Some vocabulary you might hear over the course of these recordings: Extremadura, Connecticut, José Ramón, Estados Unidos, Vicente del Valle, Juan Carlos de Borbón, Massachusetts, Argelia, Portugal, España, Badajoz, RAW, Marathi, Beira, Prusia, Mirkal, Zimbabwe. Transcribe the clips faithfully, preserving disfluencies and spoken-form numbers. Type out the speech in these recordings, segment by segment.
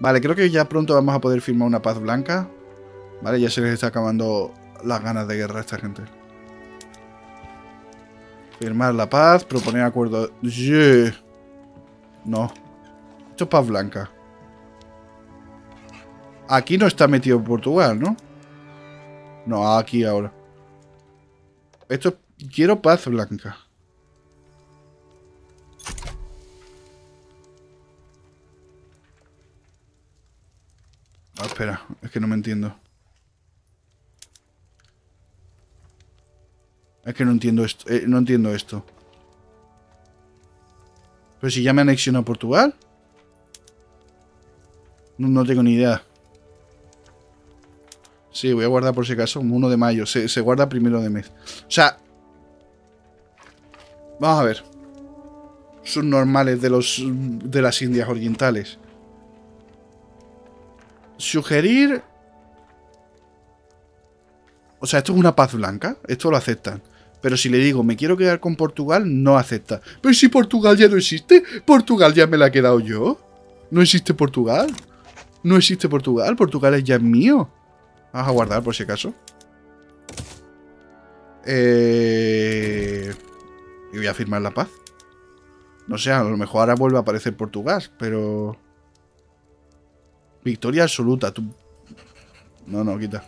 Vale, creo que ya pronto vamos a poder firmar una paz blanca. Vale, ya se les está acabando las ganas de guerra a esta gente. Firmar la paz, proponer acuerdos... Yeah. No. Esto es paz blanca. Aquí no está metido Portugal, ¿no? No, aquí ahora. Esto... Quiero paz blanca. Ah, espera, es que no me entiendo. Es que no entiendo esto. Eh, no entiendo esto. Pero si ya me anexionó a Portugal. No, no tengo ni idea. Sí, voy a guardar por si acaso. uno de mayo. Se, se guarda primero de mes. O sea. Vamos a ver. Subnormales de los de las Indias Orientales. Sugerir... O sea, esto es una paz blanca. Esto lo aceptan. Pero si le digo, me quiero quedar con Portugal, no acepta. Pero si Portugal ya no existe. Portugal ya me la he quedado yo. No existe Portugal. No existe Portugal. Portugal es ya mío. Vamos a guardar por si acaso. Eh... Y voy a firmar la paz. No sé, a lo mejor ahora vuelve a aparecer Portugal, pero... Victoria absoluta, tú... No, no, quita.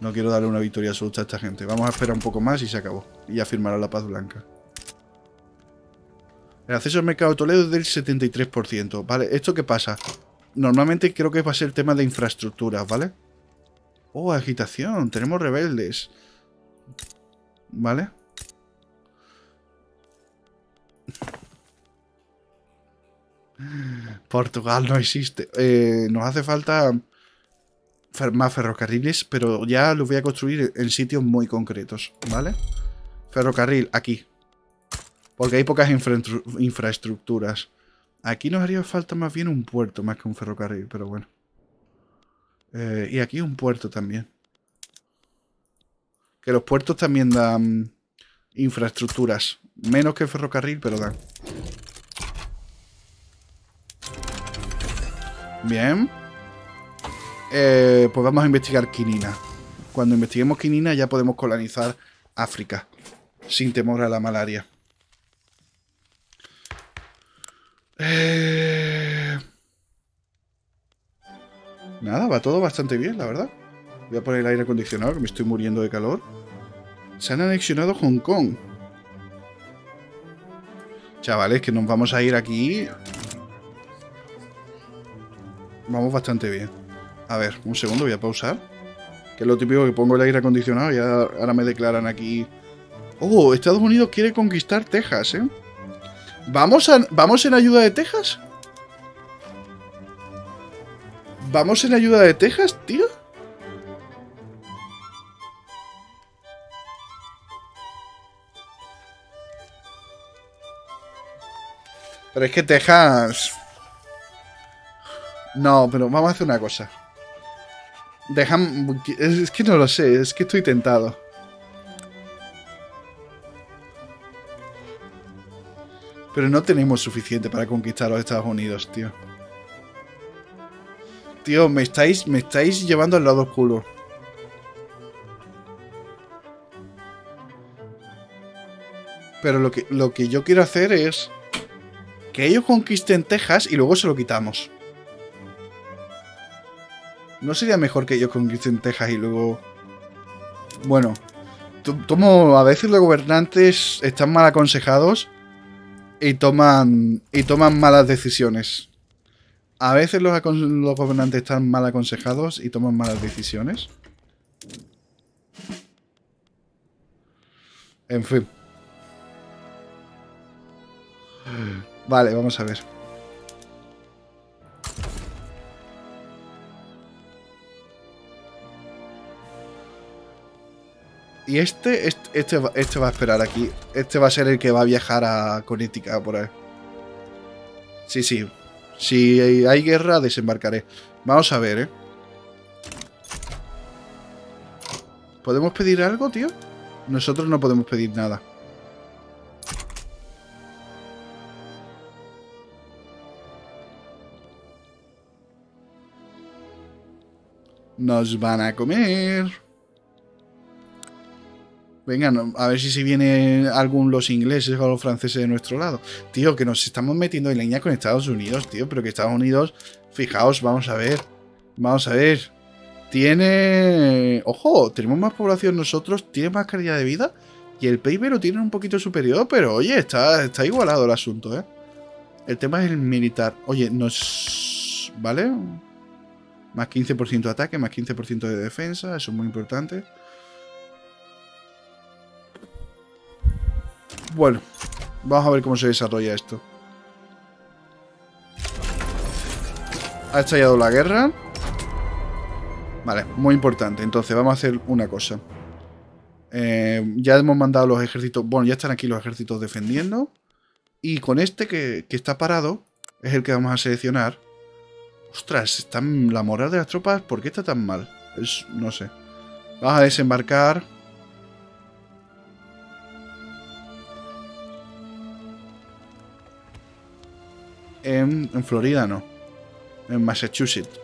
No quiero darle una victoria absoluta a esta gente. Vamos a esperar un poco más y se acabó. Y ya firmará la paz blanca. El acceso al mercado de Toledo es del setenta y tres por ciento. Vale, ¿esto qué pasa? Normalmente creo que va a ser tema de infraestructuras, ¿vale? Oh, agitación. Tenemos rebeldes. Vale. Portugal no existe. Eh, nos hace falta más ferrocarriles, pero ya los voy a construir en sitios muy concretos, ¿vale? Ferrocarril, aquí. Porque hay pocas infra infraestructuras. Aquí nos haría falta más bien un puerto, más que un ferrocarril, pero bueno. Eh, y aquí un puerto también. Que los puertos también dan infraestructuras. Menos que el ferrocarril, pero dan. Bien. Eh, pues vamos a investigar quinina. Cuando investiguemos quinina ya podemos colonizar África. Sin temor a la malaria. Eh... Nada, va todo bastante bien, la verdad. Voy a poner el aire acondicionado, que me estoy muriendo de calor. Se han anexionado Hong Kong. Chavales, que nos vamos a ir aquí. Vamos bastante bien. A ver, un segundo, voy a pausar. Que es lo típico que pongo el aire acondicionado y ahora me declaran aquí... Oh, Estados Unidos quiere conquistar Texas, ¿eh? ¿Vamos, a, ¿Vamos en ayuda de Texas? ¿Vamos en ayuda de Texas, tío? Pero es que Texas... No, pero vamos a hacer una cosa. Dejamos... Es que no lo sé, es que estoy tentado. Pero no tenemos suficiente para conquistar a los Estados Unidos, tío. Tío, me estáis, me estáis llevando al lado oscuro. Pero lo que, lo que yo quiero hacer es... Que ellos conquisten Texas y luego se lo quitamos. ¿No sería mejor que ellos conquisten Texas y luego...? Bueno, tomo, a veces los gobernantes están mal aconsejados y toman, y toman malas decisiones. A veces los, los gobernantes están mal aconsejados y toman malas decisiones. En fin. Vale, vamos a ver. Y este, este, este, este va a esperar aquí. Este va a ser el que va a viajar a Connecticut por ahí. Sí, sí. Si hay guerra, desembarcaré. Vamos a ver, ¿eh? ¿Podemos pedir algo, tío? Nosotros no podemos pedir nada. Nos van a comer. Venga, no, a ver si se viene algún los ingleses o los franceses de nuestro lado. Tío, que nos estamos metiendo en leña con Estados Unidos, tío. Pero que Estados Unidos, fijaos, vamos a ver. Vamos a ver. Tiene... Ojo, tenemos más población nosotros, tiene más calidad de vida. Y el P I B lo tiene un poquito superior, pero oye, está, está igualado el asunto, ¿eh? El tema es el militar. Oye, nos... ¿Vale? Más quince por ciento de ataque, más quince por ciento de defensa, eso es muy importante. Bueno, vamos a ver cómo se desarrolla esto. Ha estallado la guerra. Vale, muy importante. Entonces vamos a hacer una cosa. Eh, ya hemos mandado los ejércitos... Bueno, ya están aquí los ejércitos defendiendo. Y con este que, que está parado, es el que vamos a seleccionar. Ostras, está la moral de las tropas. ¿Por qué está tan mal? Es, no sé. Vamos a desembarcar... En, en Florida no. En Massachusetts.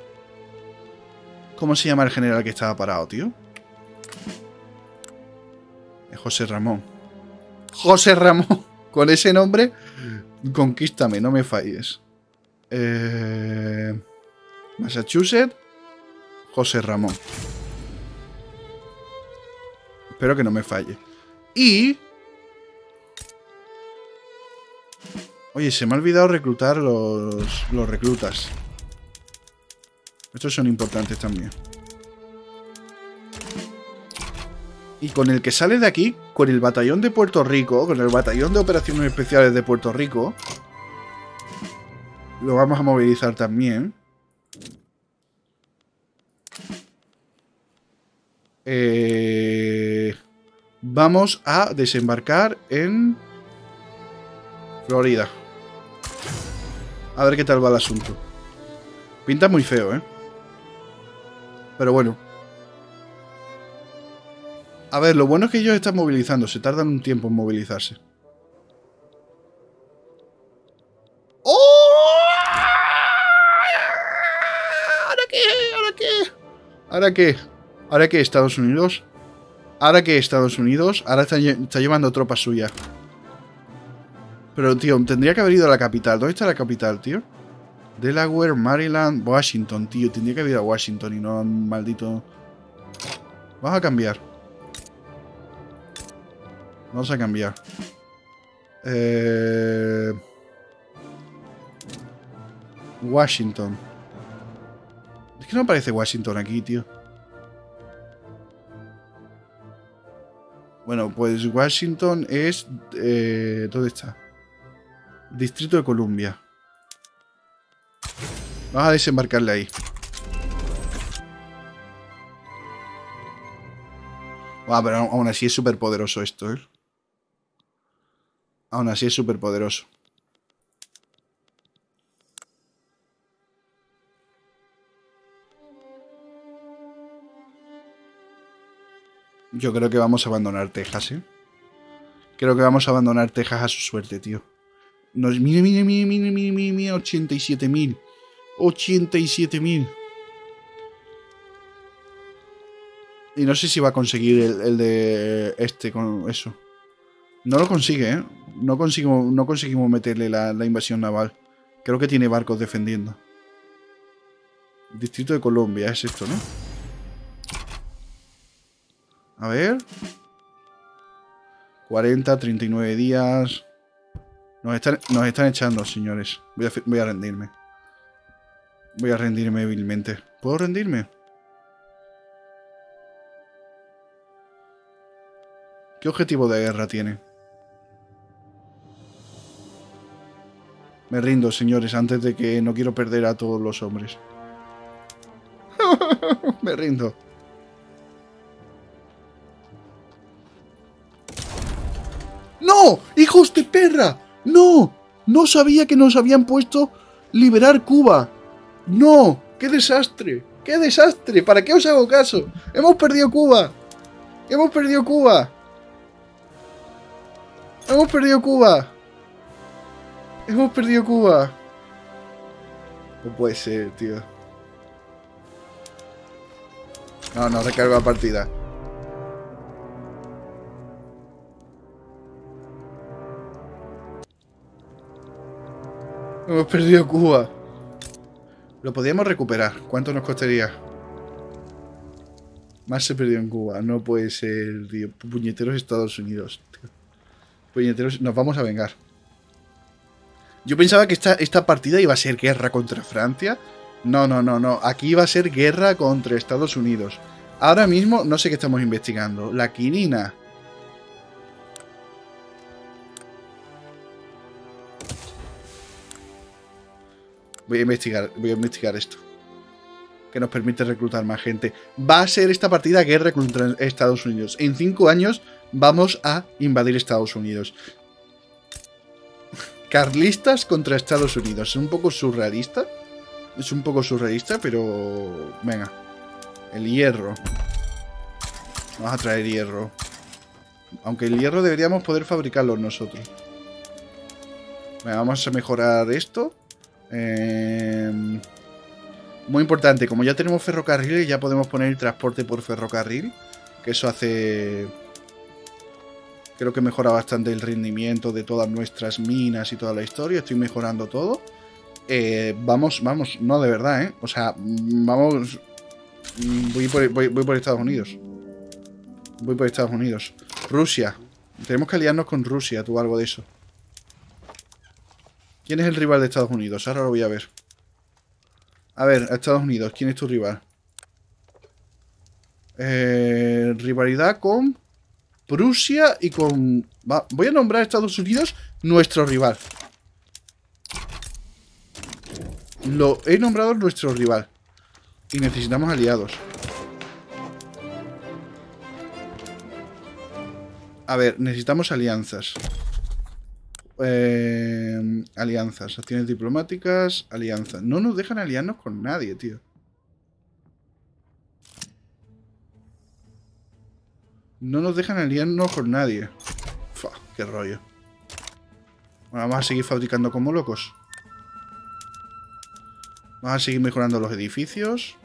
¿Cómo se llama el general que estaba parado, tío? Es José Ramón. ¡José Ramón! Con ese nombre, conquístame, no me falles. Eh, Massachusetts. José Ramón. Espero que no me falle. Y... Oye, se me ha olvidado reclutar los, los reclutas. Estos son importantes también. Y con el que sale de aquí, con el batallón de Puerto Rico, con el batallón de operaciones especiales de Puerto Rico, lo vamos a movilizar también. Eh, vamos a desembarcar en Florida. A ver qué tal va el asunto. Pinta muy feo, ¿eh? Pero bueno. A ver, lo bueno es que ellos están movilizando. Se tardan un tiempo en movilizarse. ¡Oh! ¿Ahora qué? ¿Ahora qué? ¿Ahora qué? ¿Ahora qué, Estados Unidos? ¿Ahora qué, Estados Unidos? Ahora está, lle- está llevando tropas suyas. Pero, tío, tendría que haber ido a la capital. ¿Dónde está la capital, tío? Delaware, Maryland, Washington, tío. Tendría que haber ido a Washington y no a un maldito... Vamos a cambiar. Vamos a cambiar. Eh... Washington. Es que no aparece Washington aquí, tío. Bueno, pues Washington es... Eh, ¿Dónde está? Distrito de Columbia. Vamos a desembarcarle ahí. Ah, pero aún así es súper poderoso esto, ¿eh? Aún así es súper poderoso. Yo creo que vamos a abandonar Texas, ¿eh? Creo que vamos a abandonar Texas a su suerte, tío. Nos... Mire, mire, mire, mire, mire, mire, mire, ochenta y siete mil. ochenta y siete mil. Y no sé si va a conseguir el, el de este con eso. No lo consigue, ¿eh? No conseguimos, no conseguimos meterle la, la invasión naval. Creo que tiene barcos defendiendo. Distrito de Colombia, es esto, ¿no? A ver. cuarenta, treinta y nueve días. Nos están, nos están echando, señores. Voy a, voy a rendirme. Voy a rendirme vilmente. ¿Puedo rendirme? ¿Qué objetivo de guerra tiene? Me rindo, señores, antes de que no quiero perder a todos los hombres. Me rindo. ¡No! ¡Hijos de perra! ¡No! No sabía que nos habían puesto liberar Cuba. ¡No! ¡Qué desastre! ¡Qué desastre! ¿Para qué os hago caso? ¡Hemos perdido Cuba! ¡Hemos perdido Cuba! ¡Hemos perdido Cuba! ¡Hemos perdido Cuba! No puede ser, tío. No, no recargo la partida. Hemos perdido Cuba. Lo podíamos recuperar. ¿Cuánto nos costaría? Más se perdió en Cuba. No puede ser, tío. Puñeteros Estados Unidos. Tío. Puñeteros. Nos vamos a vengar. Yo pensaba que esta, esta partida iba a ser guerra contra Francia. No, no, no, no. Aquí iba a ser guerra contra Estados Unidos. Ahora mismo no sé qué estamos investigando. La quinina. Voy a investigar, voy a investigar esto. Que nos permite reclutar más gente. Va a ser esta partida guerra contra Estados Unidos. En cinco años vamos a invadir Estados Unidos. Carlistas contra Estados Unidos. Es un poco surrealista. Es un poco surrealista, pero... Venga. El hierro. Vamos a traer hierro. Aunque el hierro deberíamos poder fabricarlo nosotros. Venga, vamos a mejorar esto. Eh, muy importante, como ya tenemos ferrocarriles, ya podemos poner el transporte por ferrocarril, que eso hace, creo que mejora bastante el rendimiento de todas nuestras minas y toda la historia. Estoy mejorando todo. eh, vamos, vamos, no, de verdad, ¿eh? O sea, vamos, voy por, voy, voy por Estados Unidos voy por Estados Unidos Rusia, tenemos que aliarnos con Rusia, tú, algo de eso. ¿Quién es el rival de Estados Unidos? Ahora lo voy a ver. A ver, a Estados Unidos, ¿quién es tu rival? Eh, rivalidad con Prusia y con... Va, voy a nombrar a Estados Unidos nuestro rival. Lo he nombrado nuestro rival. Y necesitamos aliados. A ver, necesitamos alianzas. Eh, alianzas, acciones diplomáticas, alianzas. No nos dejan aliarnos con nadie, tío. No nos dejan aliarnos con nadie. Fua, qué rollo. Bueno, vamos a seguir fabricando como locos. Vamos a seguir mejorando los edificios.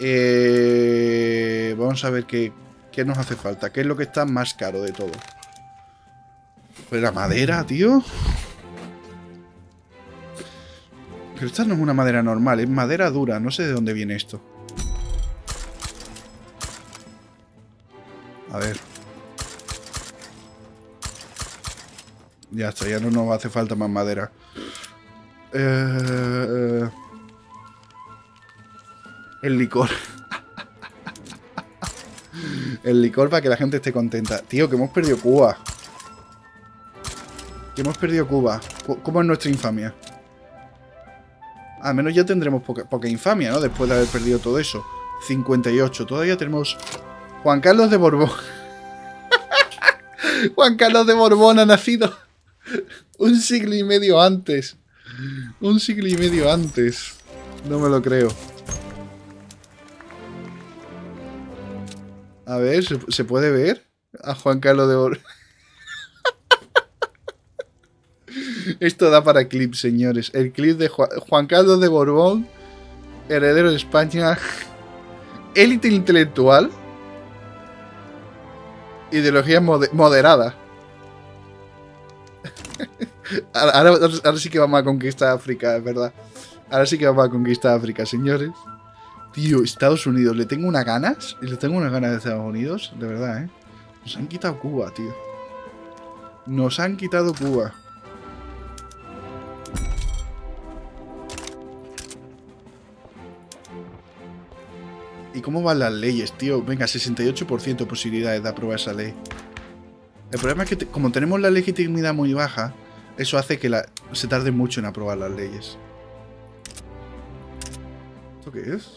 Eh, vamos a ver qué... ¿Qué nos hace falta? ¿Qué es lo que está más caro de todo? Pues la madera, tío. Pero esta no es una madera normal, es madera dura. No sé de dónde viene esto. A ver. Ya está, ya no nos hace falta más madera. Eh... El licor. El licor para que la gente esté contenta. Tío, que hemos perdido Cuba. Que hemos perdido Cuba. ¿Cómo es nuestra infamia? Al menos ya tendremos poca, poca infamia, ¿no? Después de haber perdido todo eso. cincuenta y ocho. Todavía tenemos... Juan Carlos de Borbón. Juan Carlos de Borbón ha nacido un siglo y medio antes. Un siglo y medio antes. No me lo creo. A ver, ¿se puede ver a Juan Carlos de Borbón? Esto da para clip, señores. El clip de Juan, Juan Carlos de Borbón, heredero de España, élite intelectual, ideología moder moderada. Ahora, ahora sí que vamos a conquistar África, es verdad. Ahora sí que vamos a conquistar África, señores. Tío, Estados Unidos, le tengo unas ganas. Le tengo unas ganas de Estados Unidos, de verdad, ¿eh? Nos han quitado Cuba, tío. Nos han quitado Cuba. ¿Y cómo van las leyes, tío? Venga, sesenta y ocho por ciento de posibilidades de aprobar esa ley. El problema es que, como tenemos la legitimidad muy baja, eso hace que la, se tarde mucho en aprobar las leyes. ¿Esto qué es? No sé.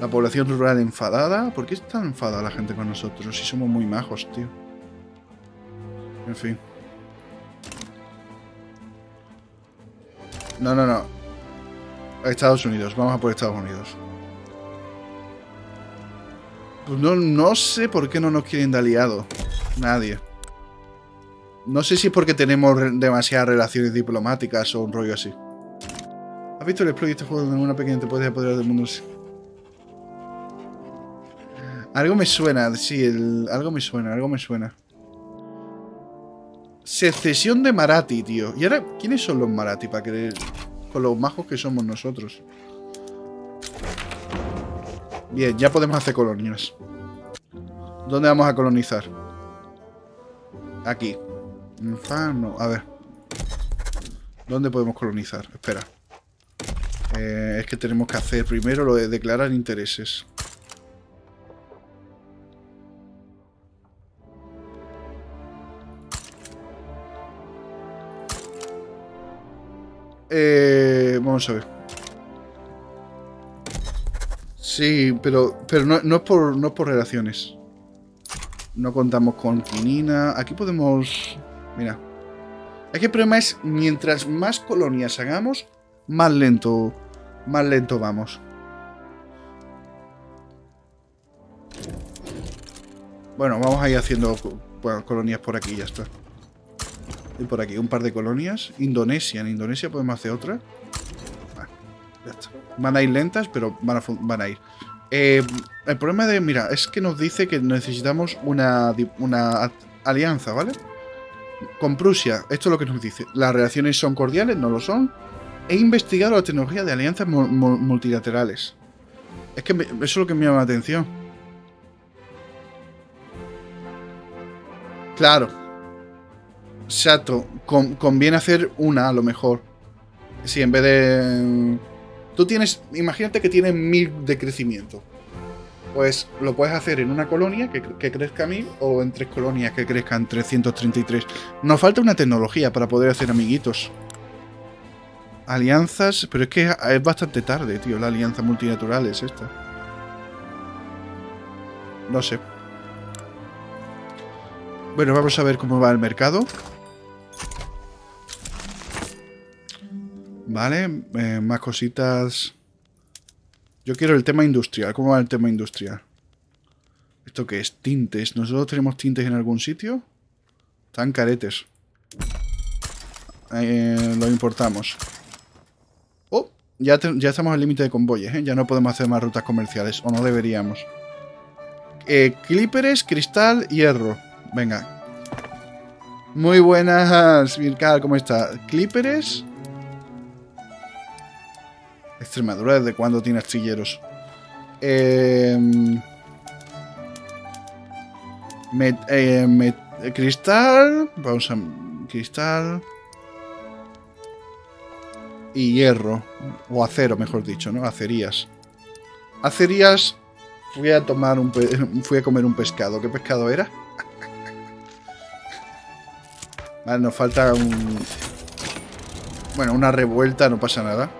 La población rural enfadada. ¿Por qué está enfadada la gente con nosotros? Si somos muy majos, tío. En fin. No, no, no. Estados Unidos. Vamos a por Estados Unidos. Pues no, no sé por qué no nos quieren de aliado. Nadie. No sé si es porque tenemos demasiadas relaciones diplomáticas o un rollo así. ¿Has visto el exploit de este juego donde en una pequeña te puedes apoderar del mundo? Algo me suena, sí, el... algo me suena, algo me suena. Secesión de Marathi, tío. ¿Y ahora quiénes son los Marathi para creer? Con los majos que somos nosotros. Bien, ya podemos hacer colonias. ¿Dónde vamos a colonizar? Aquí. Infano. A ver. ¿Dónde podemos colonizar? Espera. Eh, es que tenemos que hacer primero lo de declarar intereses. Eh, vamos a ver. Sí, pero, pero no, no, es por, no es por relaciones. No contamos con quinina. Aquí podemos... Mira. Aquí el problema es, mientras más colonias hagamos, más lento, más lento vamos. Bueno, vamos a ir haciendo bueno, colonias por aquí y ya está. Y por aquí, un par de colonias. Indonesia, en Indonesia podemos hacer otra. Vale, ya está. Van a ir lentas, pero van a, van a ir. Eh, el problema de... Mira, es que nos dice que necesitamos una, una alianza, ¿vale? Con Prusia. Esto es lo que nos dice. Las relaciones son cordiales, no lo son. He investigado la tecnología de alianzas mu mu multilaterales. Es que me, eso es lo que me llama la atención. Claro. Exacto, Con, conviene hacer una a lo mejor. Si en vez de... Tú tienes, imagínate que tienes mil de crecimiento. Pues lo puedes hacer en una colonia que, que crezca mil o en tres colonias que crezcan trescientos treinta y tres. Nos falta una tecnología para poder hacer amiguitos. Alianzas, pero es que es bastante tarde, tío, la alianza multilateral es esta. No sé. Bueno, vamos a ver cómo va el mercado. Vale, eh, más cositas. Yo quiero el tema industrial. ¿Cómo va el tema industrial? ¿Esto qué es? Tintes. ¿Nosotros tenemos tintes en algún sitio? Están caretes. Eh, lo importamos. Oh, ya, te, ya estamos al límite de convoyes, ¿eh? Ya no podemos hacer más rutas comerciales. O no deberíamos. Eh, clíperes, cristal, hierro. Venga. Muy buenas, Mirkal, ¿cómo está? Clíperes. Extremadura, ¿desde cuándo tiene astilleros? Eh, met, eh, met, eh, cristal. Vamos a... Cristal. Y hierro. O acero, mejor dicho, ¿no? Acerías. Acerías. Fui a tomar un... Pe fui a comer un pescado. ¿Qué pescado era? Vale, nos falta un... Bueno, una revuelta, no pasa nada.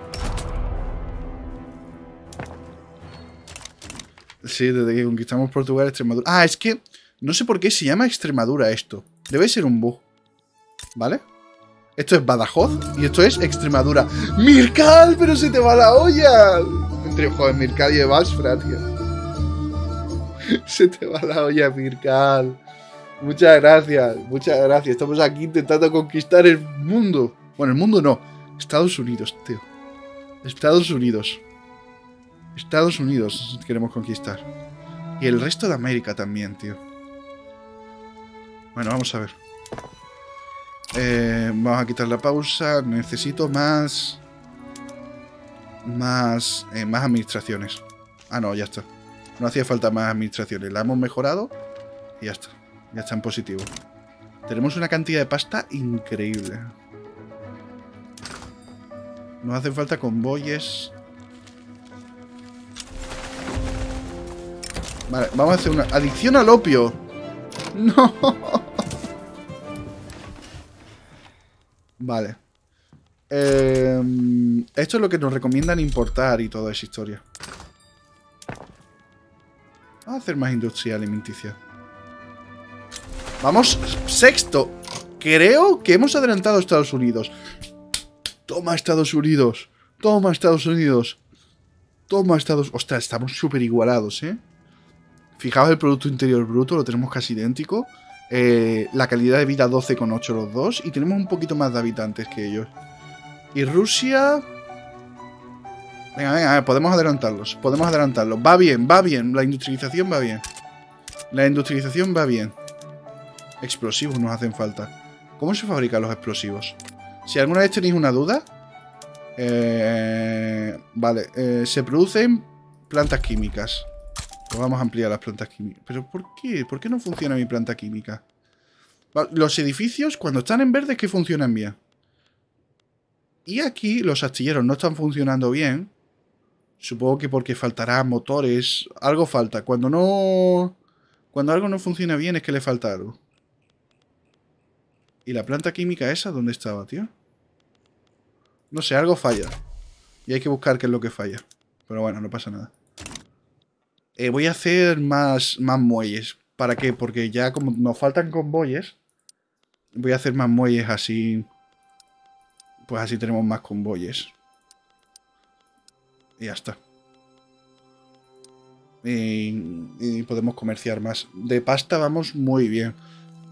Sí, desde que conquistamos Portugal, Extremadura... Ah, es que... No sé por qué se llama Extremadura esto. Debe ser un bug. ¿Vale? Esto es Badajoz y esto es Extremadura. ¡Mirkal! ¡Pero se te va la olla! Entre, joder, Mirkal y Evasfra, tío. Se te va la olla, Mirkal. Muchas gracias, muchas gracias. Estamos aquí intentando conquistar el mundo. Bueno, el mundo no. Estados Unidos, tío. Estados Unidos. Estados Unidos queremos conquistar. Y el resto de América también, tío. Bueno, vamos a ver. Eh, vamos a quitar la pausa. Necesito más... Más... Eh, más administraciones. Ah, no, ya está. No hacía falta más administraciones. La hemos mejorado y ya está. Ya está en positivo. Tenemos una cantidad de pasta increíble. Nos hacen falta convoyes. Vale, vamos a hacer una... ¡Adicción al opio! ¡No! Vale. Eh, esto es lo que nos recomiendan importar y toda esa historia. Vamos a hacer más industria alimenticia. Vamos, sexto. Creo que hemos adelantado a Estados Unidos. Toma, Estados Unidos. Toma, Estados Unidos. Toma, Estados Unidos. Ostras, estamos súper igualados, ¿eh? Fijaos el Producto Interior Bruto, lo tenemos casi idéntico. Eh, la calidad de vida doce coma ocho los dos. Y tenemos un poquito más de habitantes que ellos. Y Rusia... Venga, venga, podemos adelantarlos. Podemos adelantarlos. Va bien, va bien. La industrialización va bien. La industrialización va bien. Explosivos nos hacen falta. ¿Cómo se fabrican los explosivos? Si alguna vez tenéis una duda... Eh, vale, eh, se producen plantas químicas. Pues vamos a ampliar las plantas químicas. ¿Pero por qué? ¿Por qué no funciona mi planta química? Los edificios, cuando están en verde, es que funcionan bien. Y aquí los astilleros no están funcionando bien. Supongo que porque faltará motores. Algo falta. Cuando no... Cuando algo no funciona bien es que le falta algo. ¿Y la planta química esa dónde estaba, tío? No sé, algo falla. Y hay que buscar qué es lo que falla. Pero bueno, no pasa nada. Eh, voy a hacer más, más muelles. ¿Para qué? Porque ya como nos faltan convoyes, voy a hacer más muelles así... Pues así tenemos más convoyes. Y ya está. Y, y podemos comerciar más. De pasta vamos muy bien.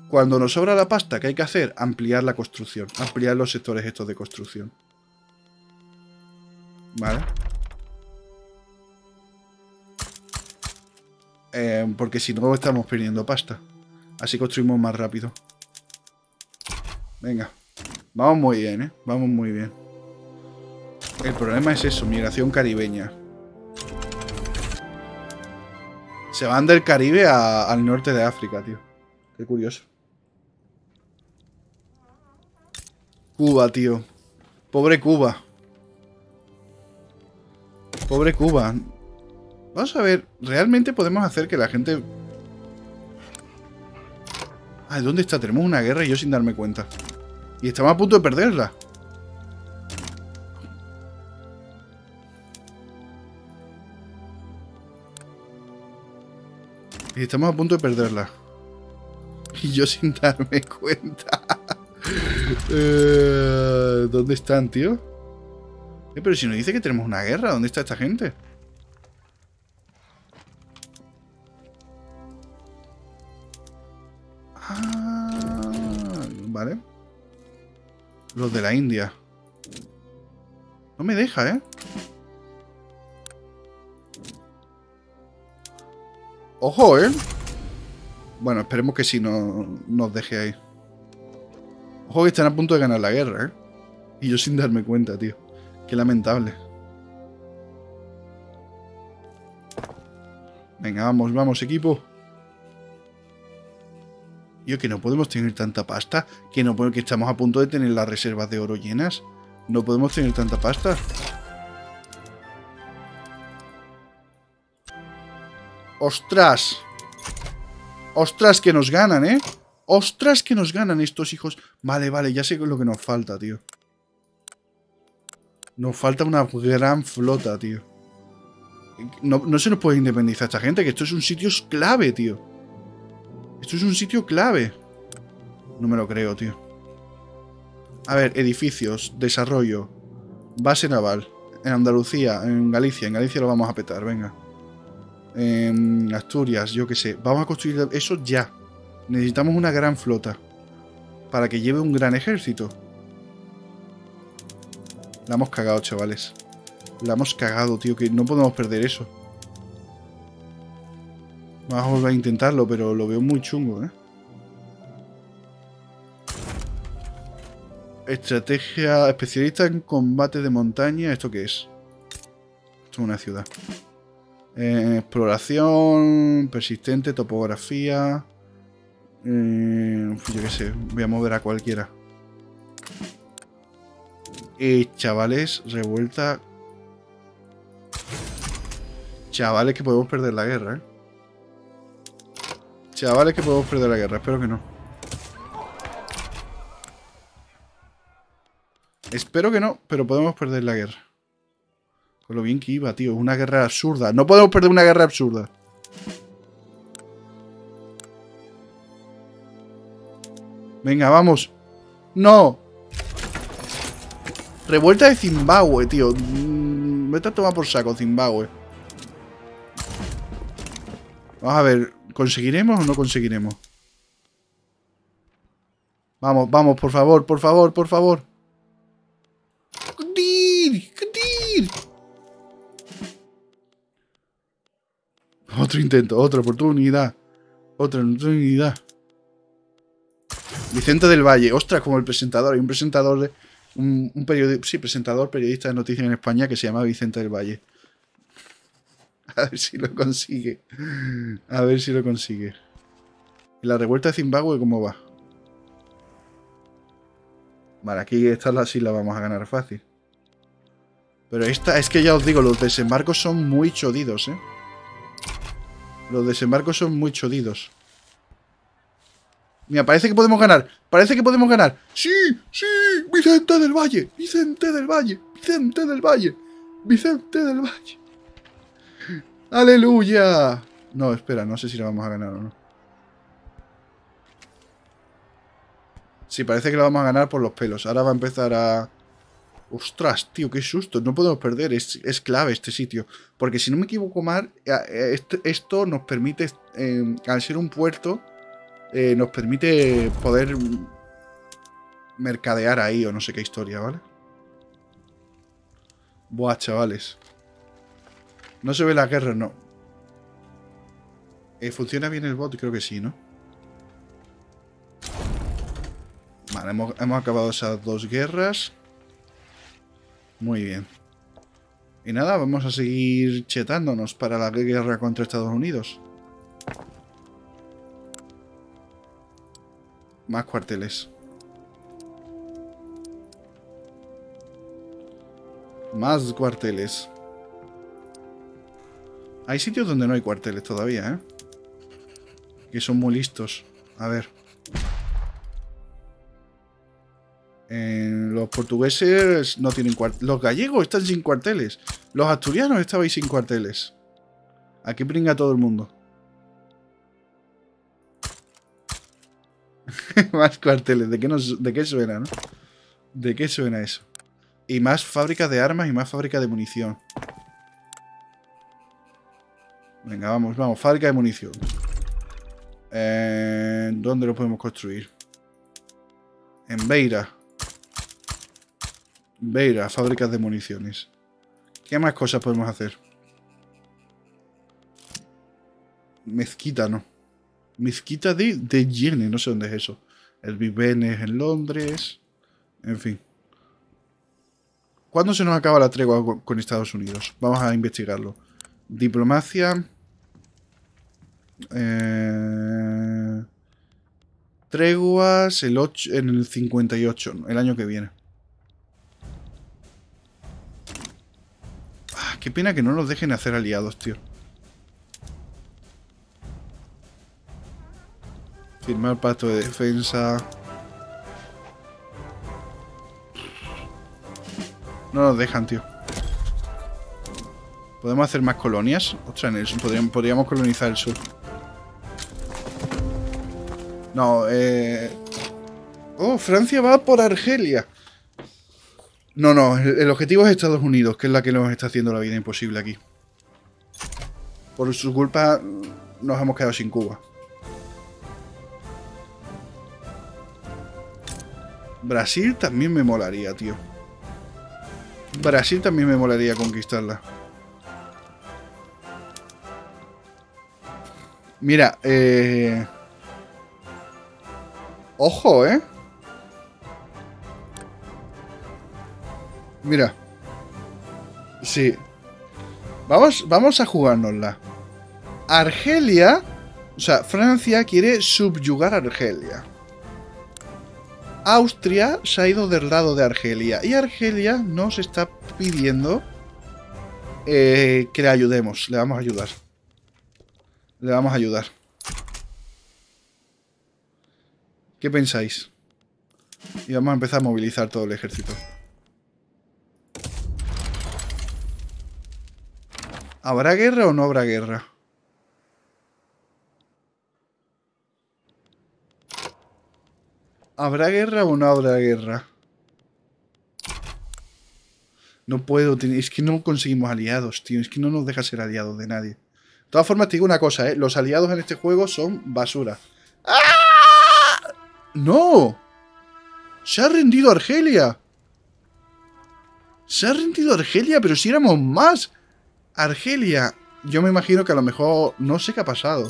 Cuando nos sobra la pasta, ¿qué hay que hacer? Ampliar la construcción. Ampliar los sectores estos de construcción. Vale. Eh, porque si no estamos perdiendo pasta. Así construimos más rápido. Venga. Vamos muy bien, ¿eh? Vamos muy bien. El problema es eso, migración caribeña. Se van del Caribe a, al norte de África, tío. Qué curioso. Cuba, tío. Pobre Cuba. Pobre Cuba. Vamos a ver, ¿realmente podemos hacer que la gente... Ay, ¿dónde está? Tenemos una guerra y yo sin darme cuenta. Y estamos a punto de perderla. Y estamos a punto de perderla. Y yo sin darme cuenta. eh, ¿Dónde están, tío? Eh, pero si nos dice que tenemos una guerra, ¿dónde está esta gente? Ah, vale. Los de la India. No me deja, ¿eh? ¡Ojo, eh! Bueno, esperemos que sí no, nos deje ahí. Ojo que están a punto de ganar la guerra, ¿eh? Y yo sin darme cuenta, tío. Qué lamentable. Venga, vamos, vamos, equipo. Yo que no podemos tener tanta pasta. Que no podemos, que estamos a punto de tener las reservas de oro llenas. No podemos tener tanta pasta. ¡Ostras! ¡Ostras que nos ganan, eh! ¡Ostras que nos ganan estos hijos! Vale, vale, ya sé lo que nos falta, tío. Nos falta una gran flota, tío. No, no se nos puede independizar esta gente, que esto es un sitio clave, tío. Esto es un sitio clave. No me lo creo, tío. A ver, edificios, desarrollo, base naval. En Andalucía, en Galicia. En Galicia lo vamos a petar, venga. En Asturias, yo qué sé. Vamos a construir eso ya. Necesitamos una gran flota para que lleve un gran ejército. La hemos cagado, chavales. La hemos cagado, tío, que no podemos perder eso. Vamos a volver a intentarlo, pero lo veo muy chungo, ¿eh? Estrategia especialista en combate de montaña. ¿Esto qué es? Esto es una ciudad. Eh, exploración, persistente, topografía... Eh, yo qué sé, voy a mover a cualquiera. Eh, chavales, revuelta... Chavales, que podemos perder la guerra, ¿eh? Chavales, que podemos perder la guerra. Espero que no. Espero que no, pero podemos perder la guerra. Con lo bien que iba, tío. Una guerra absurda. No podemos perder una guerra absurda. Venga, vamos. ¡No! Revuelta de Zimbabue, tío. Vete a tomar por saco, Zimbabue. Vamos a ver... ¿Conseguiremos o no conseguiremos? Vamos, vamos, por favor, por favor, por favor. Otro intento, otra oportunidad. Otra oportunidad. Vicente del Valle. Ostras, como el presentador. Hay un presentador de... Un, un periodista... Sí, presentador, periodista de noticias en España que se llama Vicente del Valle. A ver si lo consigue. A ver si lo consigue. ¿La revuelta de Zimbabue cómo va? Vale, aquí esta la, sí la vamos a ganar fácil. Pero esta, es que ya os digo, los desembarcos son muy chodidos, ¿eh? Los desembarcos son muy chodidos. Mira, parece que podemos ganar. Parece que podemos ganar. ¡Sí! ¡Sí! ¡Vicente del Valle! ¡Vicente del Valle! ¡Vicente del Valle! ¡Vicente del Valle! ¡Aleluya! No, espera, no sé si la vamos a ganar o no. Sí, parece que la vamos a ganar por los pelos. Ahora va a empezar a... Ostras, tío, qué susto. No podemos perder. Es, es clave este sitio. Porque si no me equivoco mal, esto nos permite, eh, al ser un puerto, eh, nos permite poder mercadear ahí o no sé qué historia, ¿vale? Buah, chavales. No se ve la guerra, no. Eh, ¿Funciona bien el bot? Creo que sí, ¿no? Vale, hemos, hemos acabado esas dos guerras. Muy bien. Y nada, vamos a seguir chetándonos para la guerra contra Estados Unidos. Más cuarteles. Más cuarteles. Hay sitios donde no hay cuarteles todavía, ¿eh? Que son muy listos. A ver. Eh, los portugueses no tienen cuarteles. Los gallegos están sin cuarteles. Los asturianos estabais sin cuarteles. Aquí pringa todo el mundo. Más cuarteles. ¿De qué, nos, ¿De qué suena, no? ¿De qué suena eso? Y más fábricas de armas y más fábricas de munición. Venga, vamos, vamos, fábrica de munición. Eh, ¿Dónde lo podemos construir? En Beira. Beira, fábricas de municiones. ¿Qué más cosas podemos hacer? Mezquita, no. Mezquita de, de Yene, no sé dónde es eso. El Big Ben es en Londres. En fin. ¿Cuándo se nos acaba la tregua con Estados Unidos? Vamos a investigarlo. Diplomacia. Eh, treguas el ocho, en el cincuenta y ocho, el año que viene. Ah, qué pena que no nos dejen hacer aliados, tío. Firmar pacto de defensa. No nos dejan, tío. ¿Podemos hacer más colonias? Ostras, en el sur. Podríamos, podríamos colonizar el sur. No, eh... Oh, Francia va por Argelia. No, no, el, el objetivo es Estados Unidos, que es la que nos está haciendo la vida imposible aquí. Por su culpa nos hemos quedado sin Cuba. Brasil también me molaría, tío. Brasil también me molaría conquistarla. Mira, eh... ojo, ¿eh? Mira. Sí. Vamos, vamos a jugárnosla. Argelia... O sea, Francia quiere subyugar a Argelia. Austria se ha ido del lado de Argelia. Y Argelia nos está pidiendo... Eh, que le ayudemos. Le vamos a ayudar. Le vamos a ayudar. ¿Qué pensáis? Y vamos a empezar a movilizar todo el ejército. ¿Habrá guerra o no habrá guerra? ¿Habrá guerra o no habrá guerra? No puedo tener... Es que no conseguimos aliados, tío. Es que no nos deja ser aliados de nadie. De todas formas, te digo una cosa, ¿eh? Los aliados en este juego son basura. ¡Ah! ¡No! ¡Se ha rendido Argelia! ¡Se ha rendido Argelia! ¡Pero si éramos más! Argelia yo me imagino que a lo mejor... No sé qué ha pasado.